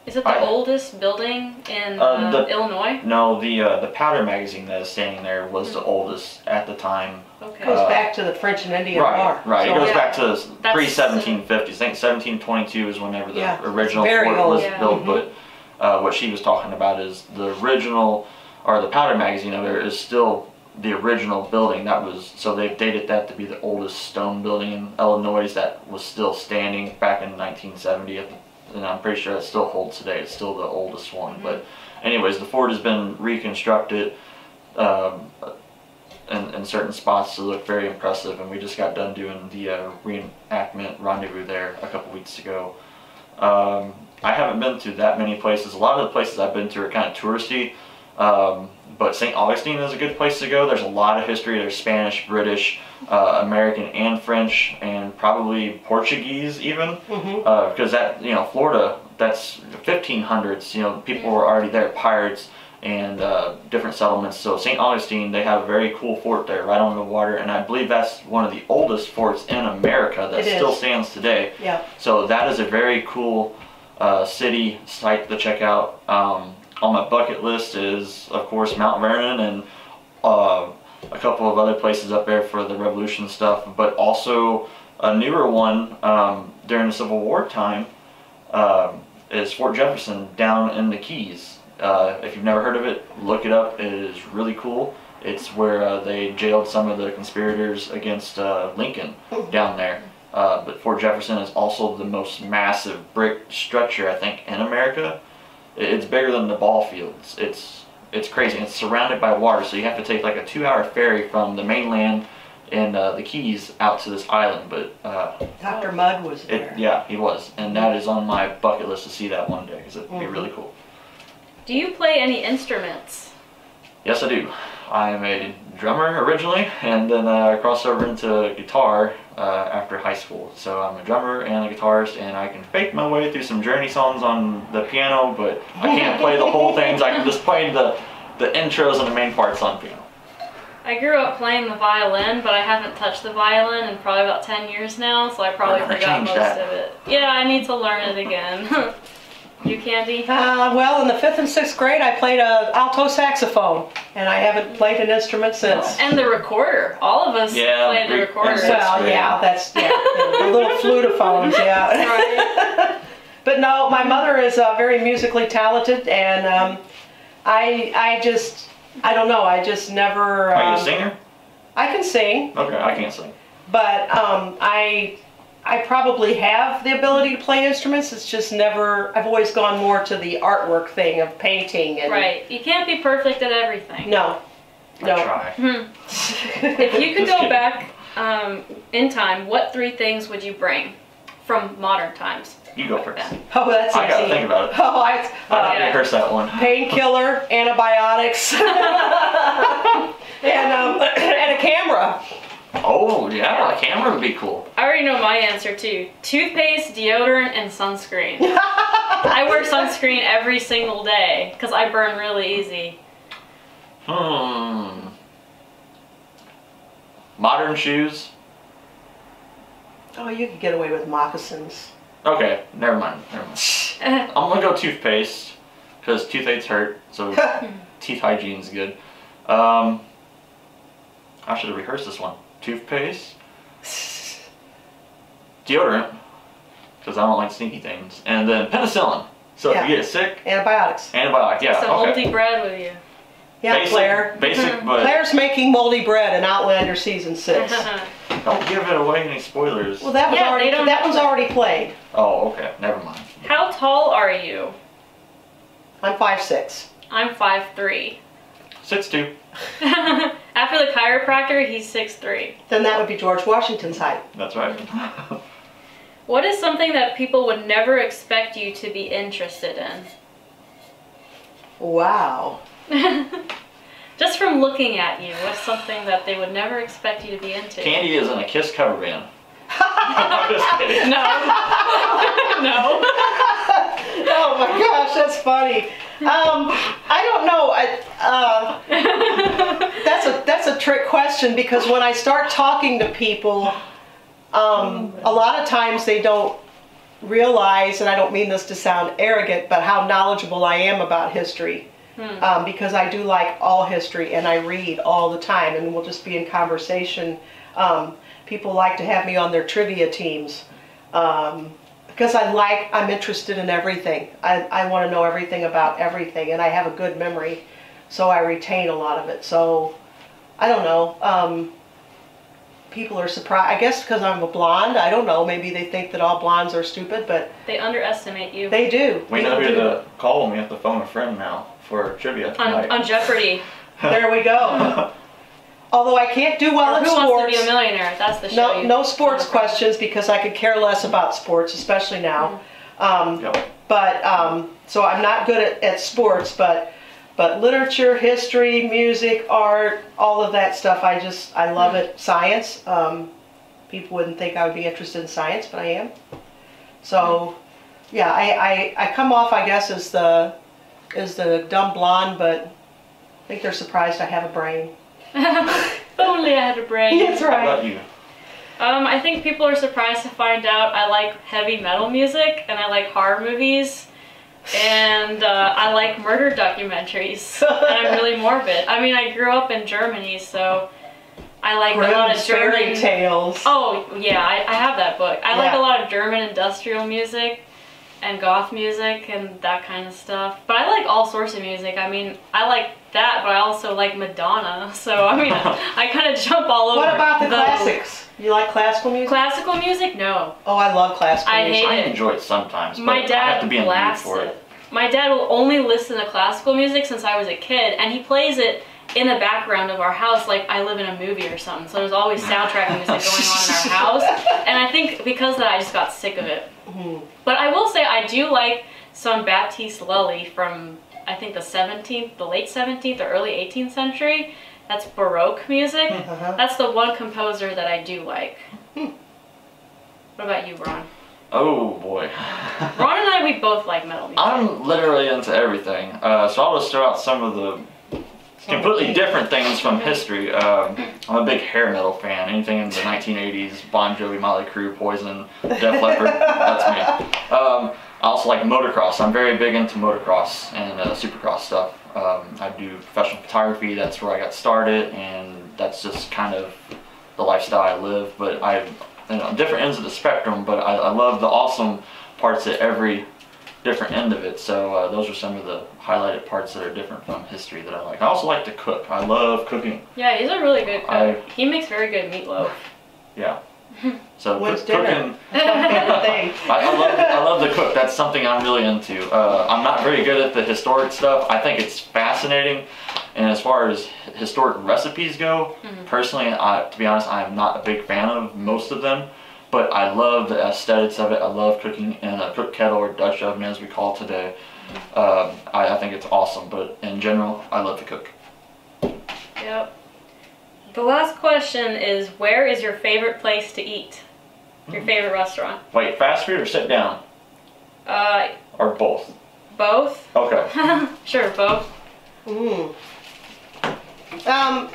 is it the I, oldest building in uh, uh, the, Illinois? No, the uh, the powder magazine that is standing there was mm-hmm. the oldest at the time. Okay. It goes uh, back to the French and Indian War. Right, right. So, it goes yeah. back to pre seventeen fifties. I think seventeen twenty-two is whenever the yeah. original fort was yeah. built. Mm-hmm. But uh, what she was talking about is the original, or the powder magazine over there is still the original building that was, so they've dated that to be the oldest stone building in Illinois that was still standing back in nineteen seventy, and I'm pretty sure it still holds today. It's still the oldest one. Mm-hmm. But anyways, the fort has been reconstructed um, in, in certain spots to look very impressive, and we just got done doing the uh, reenactment rendezvous there a couple weeks ago. Um, I haven't been to that many places. A lot of the places I've been to are kind of touristy. Um, but Saint Augustine is a good place to go. There's a lot of history. There's Spanish, British, uh, American, and French, and probably Portuguese even, mm-hmm. uh, because that, you know, Florida, that's fifteen hundreds, you know, people were already there, pirates and uh, different settlements. So Saint Augustine, they have a very cool fort there right on the water, and I believe that's one of the oldest forts in America that still stands today. Yeah. So that is a very cool uh, city site to check out. Um, On my bucket list is, of course, Mount Vernon and uh, a couple of other places up there for the Revolution stuff, but also a newer one um, during the Civil War time uh, is Fort Jefferson down in the Keys. Uh, if you've never heard of it, look it up. It is really cool. It's where uh, they jailed some of the conspirators against uh, Lincoln down there. Uh, but Fort Jefferson is also the most massive brick structure, I think, in America. It's bigger than the ball fields. It's it's crazy. It's surrounded by water, so you have to take like a two-hour ferry from the mainland and uh, the Keys out to this island. But uh, Doctor Mudd was there. It, yeah, he was, and that is on my bucket list to see that one day because it'd mm-hmm. be really cool. Do you play any instruments? Yes, I do. I am a drummer originally, and then uh, I crossed over into guitar uh, after high school. So I'm a drummer and a guitarist, and I can fake my way through some Journey songs on the piano, but I can't play the whole things. I can just play the, the intros and the main parts on piano. I grew up playing the violin, but I haven't touched the violin in probably about ten years now, so I probably forgot most that. of it. Yeah, I need to learn it again. You, Candy? Uh, well, in the fifth and sixth grade, I played a alto saxophone, and I haven't played an instrument since. And the recorder. All of us yeah, played the recorder. Well, yeah, that's yeah, the little flutophones, yeah. Right. But no, my mother is uh, very musically talented, and um, I, I just. I don't know, I just never... Um, Are you a singer? I can sing. Okay, I can't sing. But um, I I probably have the ability to play instruments, it's just never... I've always gone more to the artwork thing of painting. And, right, you can't be perfect at everything. No, no. I try. Hmm. If you could go kidding. back um, in time, what three things would you bring from modern times? You go first. Oh, that's I easy. I gotta think about it. Oh, I, uh, I yeah. rehearse that one. Painkiller, antibiotics, and, um, and a camera. Oh, yeah, yeah, a camera would be cool. I already know my answer, too. Toothpaste, deodorant, and sunscreen. I wear sunscreen every single day because I burn really easy. Hmm. Modern shoes. Oh, you could get away with moccasins. Okay, never mind, never mind. I'm gonna go toothpaste, because toothaches hurt, so teeth hygiene's good. Um, I should have rehearsed this one. Toothpaste, deodorant, because I don't like sneaky things, and then penicillin. So yeah. if you get sick... Antibiotics. Antibiotics, yeah, Some okay. moldy bread with you. Yeah, basic, Claire. Basic, but... Claire's making moldy bread in Outlander Season six. Don't give it away any spoilers. Well, that was yeah, already that was already played. Oh, okay. Never mind. How tall are you? I'm five six. I'm five three. six two. After the chiropractor, he's six three. Then that would be George Washington's height. That's right. What is something that people would never expect you to be interested in? Wow. Just from looking at you, what's something that they would never expect you to be into? Candy is in a Kiss cover band. I'm just kidding. No. No. Oh my gosh, that's funny. Um, I don't know. I, uh, that's a that's a trick question because when I start talking to people, um, a lot of times they don't realize, and I don't mean this to sound arrogant, but how knowledgeable I am about history. Hmm. Um, because I do like all history and I read all the time and we'll just be in conversation. Um, people like to have me on their trivia teams um, because I like, I'm interested in everything. I, I want to know everything about everything and I have a good memory so I retain a lot of it. So, I don't know. Um, people are surprised. I guess because I'm a blonde, I don't know. Maybe they think that all blondes are stupid, but... They underestimate you. They do. We know who to call when we have to phone a friend now. For trivia on, on Jeopardy. There we go. Although I can't do well or in who sports. Who Wants to Be a Millionaire? That's the show. No, no sports questions because I could care less about sports, especially now. Um, yep. But um, so I'm not good at, at sports, but but literature, history, music, art, all of that stuff. I just I love mm-hmm. it. Science. Um, people wouldn't think I would be interested in science, but I am. So mm-hmm. yeah, I, I I come off I guess as the is the dumb blonde, but I think they're surprised I have a brain. If only I had a brain. That's right. How about you? Um, I think people are surprised to find out I like heavy metal music, and I like horror movies, and uh, I like murder documentaries, and I'm really morbid. I mean, I grew up in Germany, so I like Grimm's a lot of German... fairy tales. Oh, yeah, I, I have that book. I yeah. like a lot of German industrial music. And goth music and that kind of stuff. But I like all sorts of music. I mean, I like that, but I also like Madonna. So, I mean, I kind of jump all over. What about the, the classics? You like classical music? Classical music? No. Oh, I love classical I music. Hate I it. enjoy it sometimes, but My dad I have to be in the mood for it. it. My dad will only listen to classical music since I was a kid, and he plays it in the background of our house like I live in a movie or something. So there's always soundtrack music going on in our house. And I think because of that, I just got sick of it. Mm-hmm. But I will say I do like some Baptiste Lully from I think the seventeenth, the late seventeenth or early eighteenth century. That's Baroque music. Mm-hmm. That's the one composer that I do like. Mm. What about you, Ron? Oh boy. Ron and I, we both like metal music. I'm literally into everything. Uh, so I'll just throw out some of the completely different things from history. Um, I'm a big hair metal fan. Anything in the nineteen eighties, Bon Jovi, Motley Crue, Poison, Def Leppard, that's me. Um, I also like motocross. I'm very big into motocross and uh, supercross stuff. Um, I do professional photography. That's where I got started, and that's just kind of the lifestyle I live. But I, you know, different ends of the spectrum, but I, I love the awesome parts at every different end of it. So uh, those are some of the highlighted parts that are different from history that I like. I also like to cook. I love cooking. Yeah, he's a really good cook. I, he makes very good meatloaf. Yeah. So cook, cooking. I, I, love, I love to cook. That's something I'm really into. Uh, I'm not very good at the historic stuff. I think it's fascinating. And as far as historic recipes go, mm-hmm. personally, I, to be honest, I'm not a big fan of most of them. But I love the aesthetics of it. I love cooking in a cook kettle or Dutch oven, as we call it today. Um, I, I think it's awesome, but in general, I love to cook. Yep. The last question is, where is your favorite place to eat? Your mm. favorite restaurant? Wait, fast food or sit down? Uh. Or both? Both. Okay. Sure, both. Ooh. Um.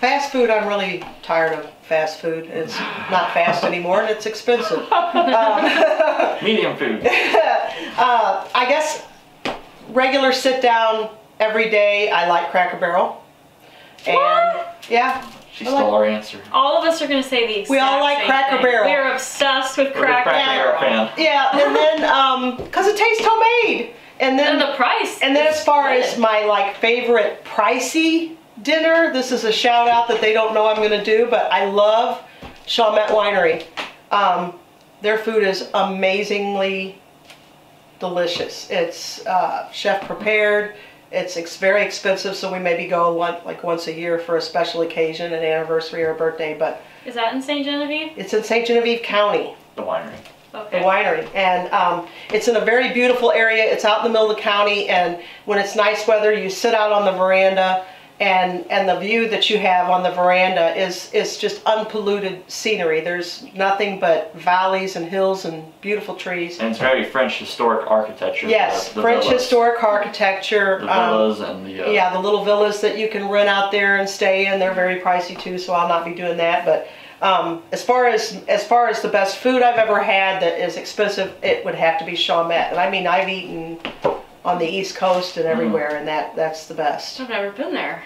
Fast food, I'm really tired of fast food. It's not fast anymore, and it's expensive. Um, Medium food. uh, I guess regular sit down every day. I like Cracker Barrel. And what? Yeah. She stole like, our answer. All of us are going to say the exact same. We all like Cracker thing. Barrel. We are obsessed with We're Cracker Barrel. Fan. Yeah, and then because um, it tastes homemade, and then and the price. And then as far good. as my like favorite pricey dinner, this is a shout out that they don't know I'm going to do, but I love Chaumette Winery. Um, their food is amazingly delicious. It's uh, chef prepared. It's ex very expensive, so we maybe go one, like once a year for a special occasion, an anniversary or a birthday. But is that in Saint Genevieve? It's in Saint Genevieve County. The winery. Okay. The winery, and um, it's in a very beautiful area. It's out in the middle of the county, and when it's nice weather, you sit out on the veranda. And, and the view that you have on the veranda is, is just unpolluted scenery. There's nothing but valleys and hills and beautiful trees. And it's very French historic architecture. Yes, the, the French villas. historic architecture. The villas um, and the... Uh, yeah, the little villas that you can rent out there and stay in. They're very pricey too, so I'll not be doing that. But um, as, far as, as far as the best food I've ever had that is expensive, it would have to be Chaumette. And I mean, I've eaten on the East Coast and everywhere, mm. and that, that's the best. I've never been there.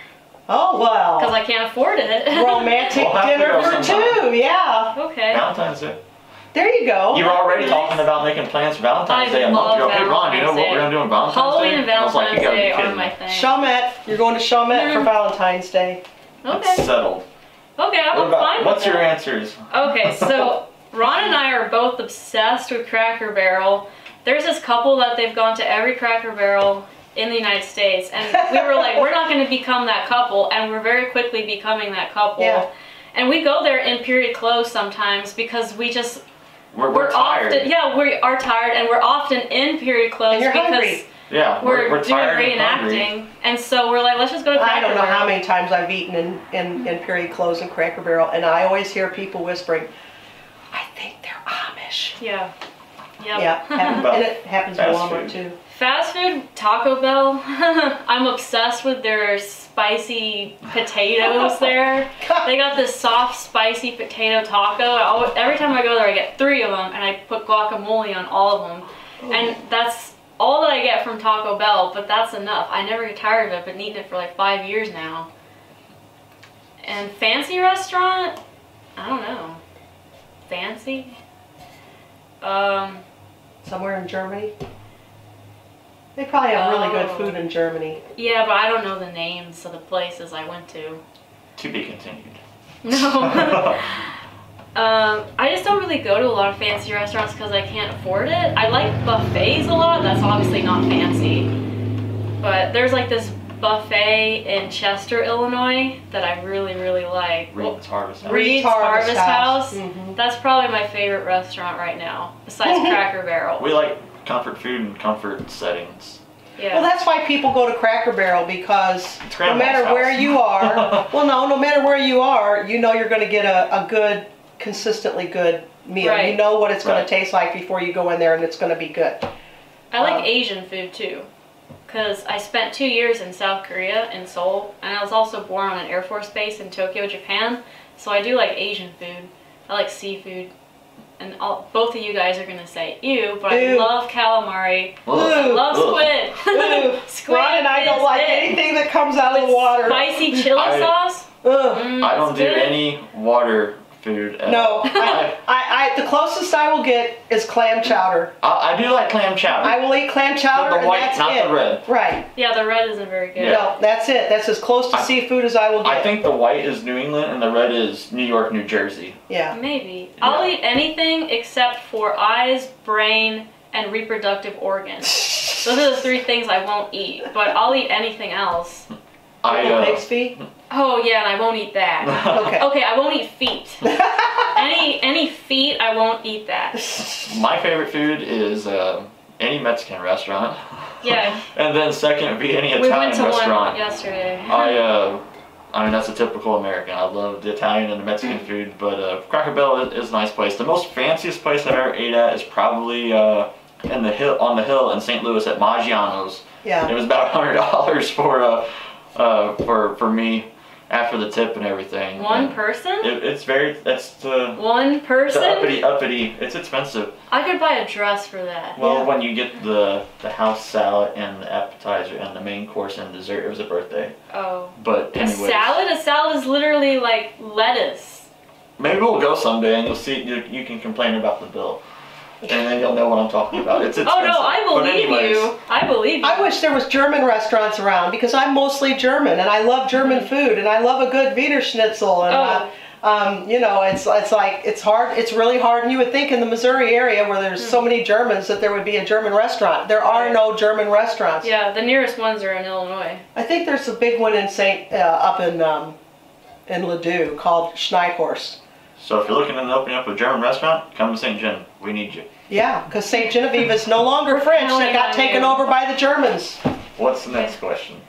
Oh, well. Because I can't afford it. Romantic we'll dinner for sometime. two, yeah. Okay. Valentine's Day. There you go. You were already nice. talking about making plans for Valentine's I Day. I love Valentine's Day. Hey, Ron, you know what we're going to do on Valentine's Halloween Day? Halloween and Valentine's like, Day are my thing. Chaumette. You're going to Chaumette mm. for Valentine's Day. Okay. That's settled. Okay, I'm fine with What's your that. answers? Okay, so Ron and I are both obsessed with Cracker Barrel. There's this couple that they've gone to every Cracker Barrel in the United States, and we were like, we're not going to become that couple, and we're very quickly becoming that couple. Yeah. And we go there in period clothes sometimes because we just we're, we're, we're tired. Often, yeah, we are tired, and we're often in period clothes because hungry. yeah, we're, we're doing reenacting, and, and so we're like, let's just go to Cracker Barrel. I don't know Barrel. how many times I've eaten in, in in period clothes and Cracker Barrel, and I always hear people whispering, "I think they're Amish." Yeah. Yep. Yeah, and it happens at Walmart too. Fast food, Taco Bell. I'm obsessed with their spicy potatoes there. They got this soft, spicy potato taco. I always, every time I go there, I get three of them, and I put guacamole on all of them. Ooh. And that's all that I get from Taco Bell, but that's enough. I never get tired of it. I've been eating it for like five years now. And fancy restaurant? I don't know. Fancy? Um... Somewhere in Germany. They probably have really good food in Germany. Yeah, but I don't know the names of the places I went to. To be continued. No. um, I just don't really go to a lot of fancy restaurants because I can't afford it. I like buffets a lot. That's obviously not fancy. But there's like this buffet in Chester, Illinois that I really, really like. Reed's Harvest House. Reed's Harvest House. Mm-hmm. That's probably my favorite restaurant right now, besides Cracker Barrel. We like comfort food and comfort settings. Yeah. Well, that's why people go to Cracker Barrel, because no matter house. where you are, well, no, no matter where you are, you know you're going to get a, a good, consistently good meal. Right. You know what it's right. going to taste like before you go in there, and it's going to be good. I like um, Asian food, too. because I spent two years in South Korea, in Seoul, and I was also born on an Air Force base in Tokyo, Japan, so I do like Asian food. I like seafood. And all, both of you guys are going to say, ew, but ew. I love calamari. Ooh. I love squid. Ooh. Squid. Ron and I don't like it. Anything that comes out with of the water. Spicy chili I, sauce. Mm, I don't do good. Any water food at all. No. I, I, I, the closest I will get is clam chowder. I, I do like clam chowder. I will eat clam chowder, but the white, and that's not it. The red. Right. Yeah, the red isn't very good. Yeah. No, that's it. That's as close to I, seafood as I will get. I think the white is New England and the red is New York, New Jersey. Yeah. Maybe. Yeah. I'll eat anything except for eyes, brain, and reproductive organs. Those are the three things I won't eat, but I'll eat anything else. I, uh, pig's feet? Oh yeah, and I won't eat that. Okay. Okay, I won't eat feet. any any feet, I won't eat that. My favorite food is uh, any Mexican restaurant. Yeah. And then second would be any Italian restaurant. We went to restaurant. One yesterday. I uh, I mean, that's a typical American. I love the Italian and the Mexican food, but uh, Cracker Barrel is, is a nice place. The most fanciest place I've ever ate at is probably uh, in the hill on the hill in Saint Louis at Maggiano's. Yeah. It was about a hundred dollars for uh, uh for for me. After the tip and everything. One and person? It, it's very, that's the... One person? The uppity, uppity. It's expensive. I could buy a dress for that. Well, yeah. When you get the, the house salad and the appetizer and the main course and dessert, it was a birthday. Oh. But anyways. A salad? A salad is literally like lettuce. Maybe we'll go someday and you'll see, you, you can complain about the bill. And then you'll know what I'm talking about. It's expensive. Oh no, I believe you. I believe you. I wish there was German restaurants around because I'm mostly German and I love German mm-hmm. food and I love a good Wiener Schnitzel and oh. uh, um, you know, it's it's like it's hard. It's really hard. And you would think in the Missouri area where there's mm-hmm. so many Germans that there would be a German restaurant. There are no German restaurants. Yeah, the nearest ones are in Illinois. I think there's a big one in Saint uh, up in um, in Ladue called Schneihorst. So if you're looking at opening up a German restaurant, come to Saint Gen. We need you. Yeah, because Saint Genevieve is no longer French. They got taken over by the Germans. What's the next question?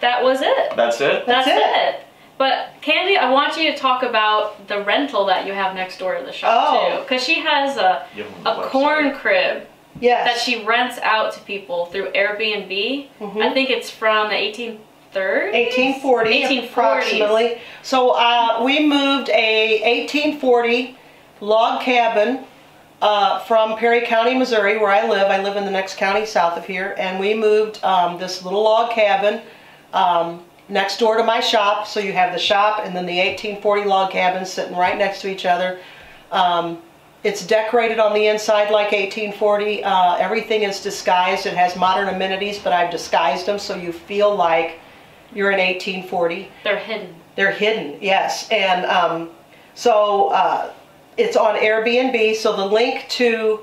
That was it. That's it? That's, That's it. it. But Candy, I want you to talk about the rental that you have next door to the shop, oh. too. Because she has a, a corn crib. Yes. That she rents out to people through Airbnb. Mm-hmm. I think it's from the eighteen thirties? eighteen forty, eighteen forties. Approximately. So uh, we moved a eighteen forty log cabin uh, from Perry County, Missouri, where I live. I live in the next county south of here. And we moved um, this little log cabin um, next door to my shop. So you have the shop and then the eighteen forty log cabin sitting right next to each other. Um, It's decorated on the inside like eighteen forty. Uh, everything is disguised. It has modern amenities, but I've disguised them so you feel like you're in eighteen forty. They're hidden. They're hidden, yes. And um, so uh, it's on Airbnb. So the link to,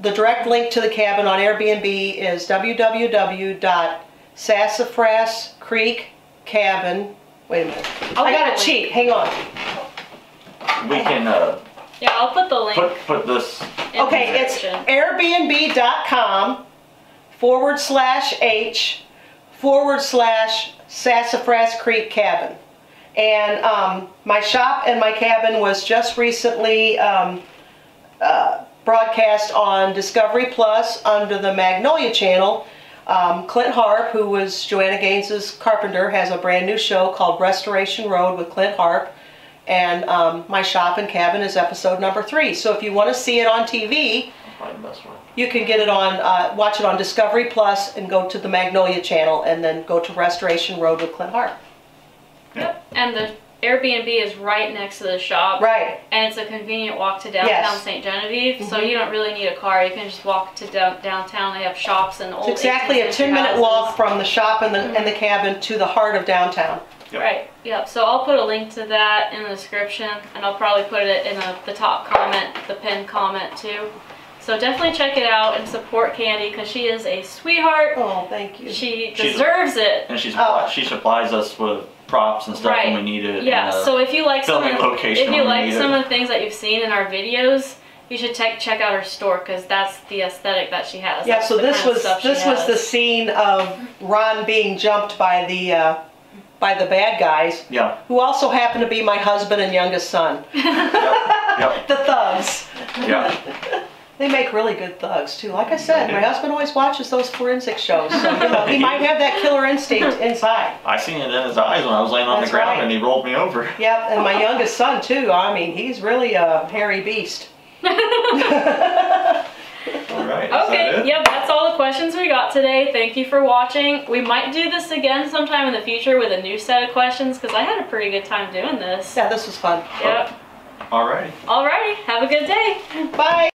the direct link to the cabin on Airbnb is w w w dot sassafras creek cabin. Wait a minute. Oh, I got a cheat. Hang on. We can... Uh, Yeah, I'll put the link. Put, put this. Okay, it's airbnb.com forward slash H forward slash Sassafras Creek Cabin. And um, my shop and my cabin was just recently um, uh, broadcast on Discovery Plus under the Magnolia Channel. Um, Clint Harp, who was Joanna Gaines's carpenter, has a brand new show called Restoration Road with Clint Harp. And um, my shop and cabin is episode number three. So if you want to see it on T V, you can get it on, uh, watch it on Discovery Plus and go to the Magnolia Channel and then go to Restoration Road with Clint Harp. Yep. And the Airbnb is right next to the shop. Right. And it's a convenient walk to downtown yes. Saint Genevieve. Mm-hmm. So you don't really need a car. You can just walk to down downtown. They have shops and old. It's exactly a ten minute walk from the shop and the, mm-hmm. and the cabin to the heart of downtown. Yep. Right, yep. So I'll put a link to that in the description, and I'll probably put it in a, the top comment, the pinned comment too. So definitely check it out and support Candy because she is a sweetheart. Oh, thank you. She she's, deserves it. And she's, oh. she supplies us with props and stuff right. when we need it. Yeah, and, uh, so if you like, some of, if you like some of the things that you've seen in our videos, you should check check out her store because that's the aesthetic that she has. Yeah, that's so this was this was the scene of Ron being jumped by the... Uh, by the bad guys, yeah. who also happen to be my husband and youngest son. Yep, yep. The thugs. Yeah. They make really good thugs too. Like I said, yeah. my husband always watches those forensic shows, so you know, he might have that killer instinct inside. I seen it in his eyes when I was laying on That's the ground right. and he rolled me over. Yep, and my youngest son too. I mean, he's really a hairy beast. All right, okay, that yep, that's all the questions we got today. Thank you for watching. We might do this again sometime in the future with a new set of questions, because I had a pretty good time doing this. Yeah, this was fun. Yep. All right. All right. Have a good day. Bye.